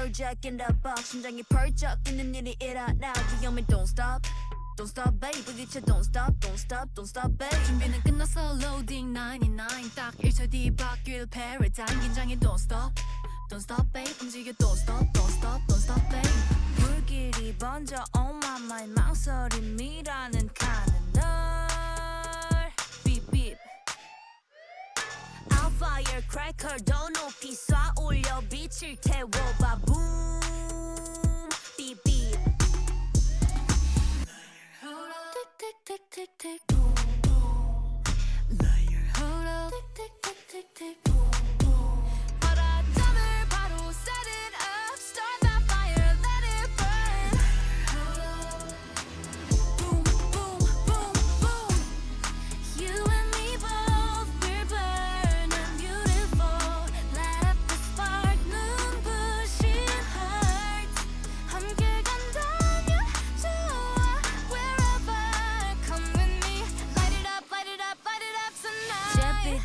덜작 깬다봐 심장이 펄쩍 뛰는 일이 일어나 귀염이 don't stop Don't stop babe 부딪혀 don't stop don't stop don't stop babe 준비는 끝났어 loading 99 딱 1초 뒤 바뀔 paradigm 긴장해 don't stop babe 움직여 don't stop don't stop don't stop babe 물길이 번져 on my mind 망설임이라는 칸은 널 beep beep I'll fire cracker 더 높이 쏴 올려 빛을 태워봐 boom beep beep tick tick tick tick boom boom liar hold up tick tick tick tick tick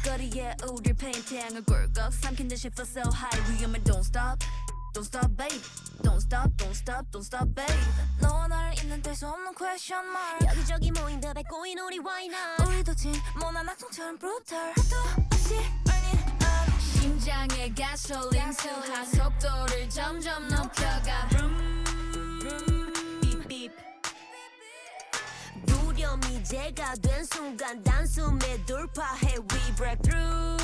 거리에 우릴 paint 태양을 꿀꺽 삼킨 듯이 feel so high 위험해 don't stop babe Don't stop, don't stop, don't stop babe 너와 나를 잇는 뗄 수 없는 question mark 여기저기 모인 듯 뱉고인 우리 why not 우리도 진모난 악동처럼 brutal 끝도 없이 burning up 심장에 gasoline 투하 속도를 점점 높여가 beep beep 미제가 된 순간 단숨에 돌파해 We break through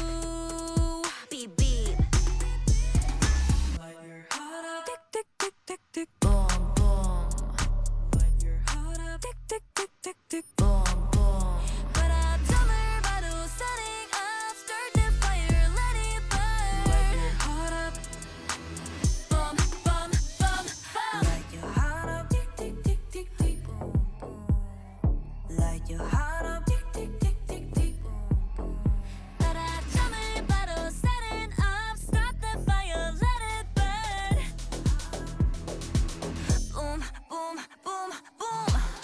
Beep beep Let your heart up Tick tick tick tick tick Boom boom Let your heart up Tick tick tick tick tick Boom boom 바라점을 바로 setting up Start the fire Let it burn Let your heart up Boom boom boom Let your heart up Tick tick tick tick tick Boom boom Light your heart up, tick, tick, tick, tick, tick Let our jammer bottle set it up Start the fire, let it burn Boom, boom, boom, boom Oh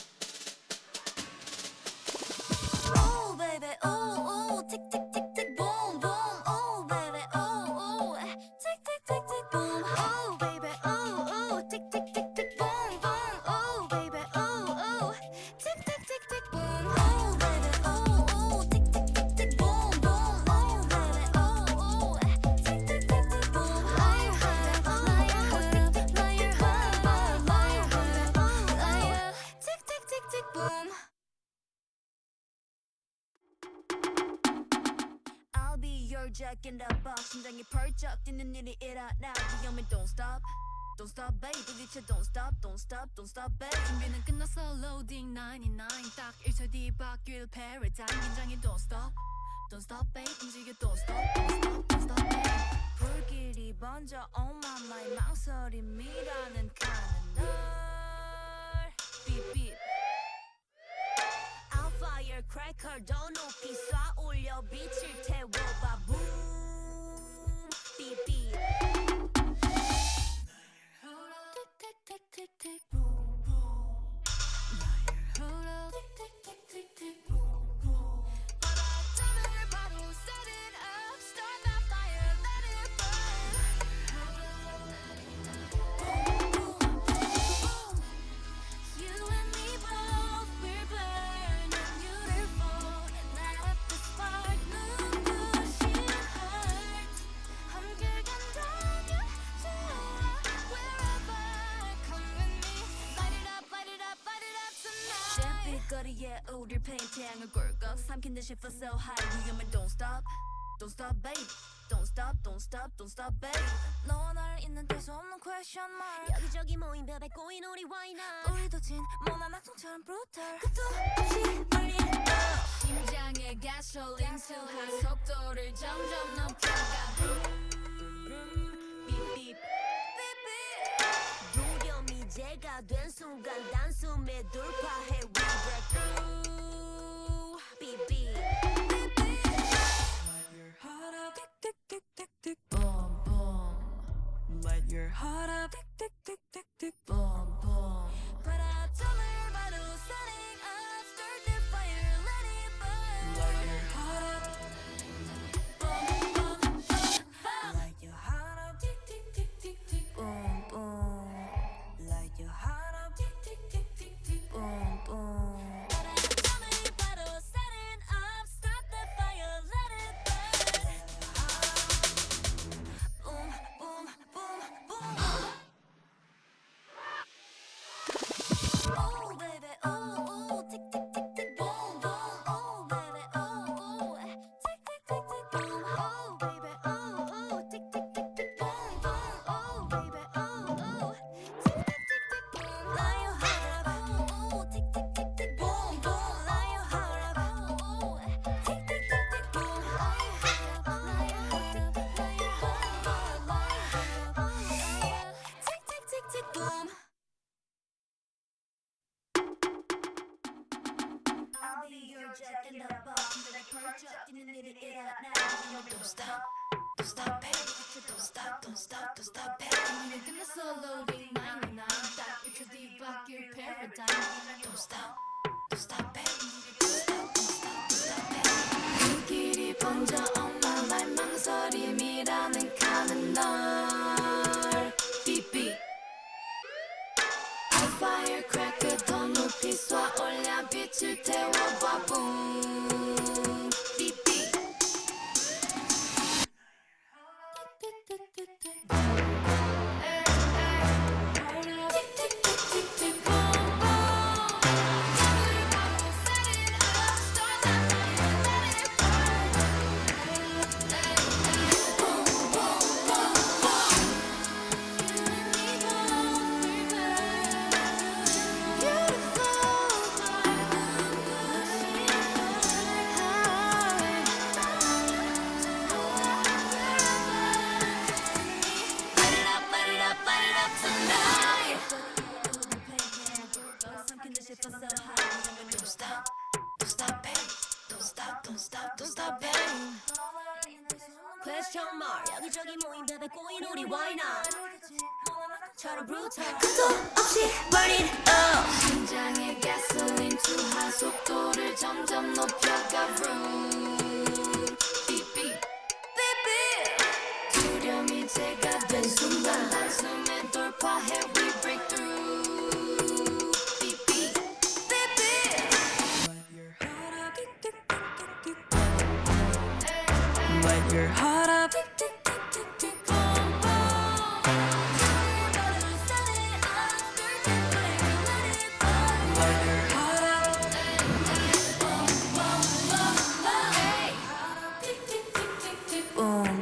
baby, oh, oh, tick, tick, tick, tick, boom, boom Oh baby, oh, oh, tick, tick, tick, tick, boom Oh baby, oh, oh, tick, tick, tick, tick, boom, boom Oh baby, oh, oh, tick, tick 덜작 깬다봐 심장이 펄쩍 뛰는 일이 일어나 귀염이 don't stop babe 부딪혀 don't stop, don't stop babe 준비는 끝났어 loading 99 딱 1초 뒤 바뀔 paradigm 긴장해 don't stop babe 움직여 don't stop, don't stop babe 불길이 번져 on my mind 망설임이라는 칸은 널 beep beep Firecracker 더 높이 쏴 올려 빛을 태워봐 boom beep beep tick tick tick tick tick boom boom liar hold up tick tick tick tick tick boom boom 바라점을 바로 set it up start the fire let it burn boom boom boom you and me both we're blurred 거리에 우릴 paint 태양을 꿀꺽 삼킨 듯이 feel so high 위험해 don't stop babe Don't stop, don't stop, don't stop babe 너와 나를 잇는 뗄 수 없는 question mark 여기저기 모인 듯 뱉고인 우리 why not 우리도 진모난 악동처럼 brutal 끝도 없이 burning up 심장에 gasoline 투하 속도를 점점 높여가 beep beep 제가 된 순간 단숨에 돌파해 We break through Beep beep Beep beep Let your heart up Tick tick tick tick tick Boom boom Let your heart up Tick tick tick tick tick Boom boom 바라점을 바로 setting up Start the fire Let it burn Let your heart up Boom boom boom Let your heart up Tick tick tick tick tick eat it up now. Don't stop, baby. Don't stop, baby. Give me slow loading 99. That it could be back your paradigm. Don't stop, baby. Don't stop, baby. 길이 번져 엄마 말 망설임이라는 가는 널 BB. A firecracker 더 높이 쏴 올려 빛을 태워봐 boom. Don't stop, baby. Question mark. 여기저기 모인 베베 꼬인 우리 why not? 처럼 brutal. 끝도 없이 burn it up. 심장에 gasoline 투하 속도를 점점 높여가 vroom. Beep beep beep. 두려움이 제가 된 순간 단숨에 돌파해 we break through. But you're hot up. Boom.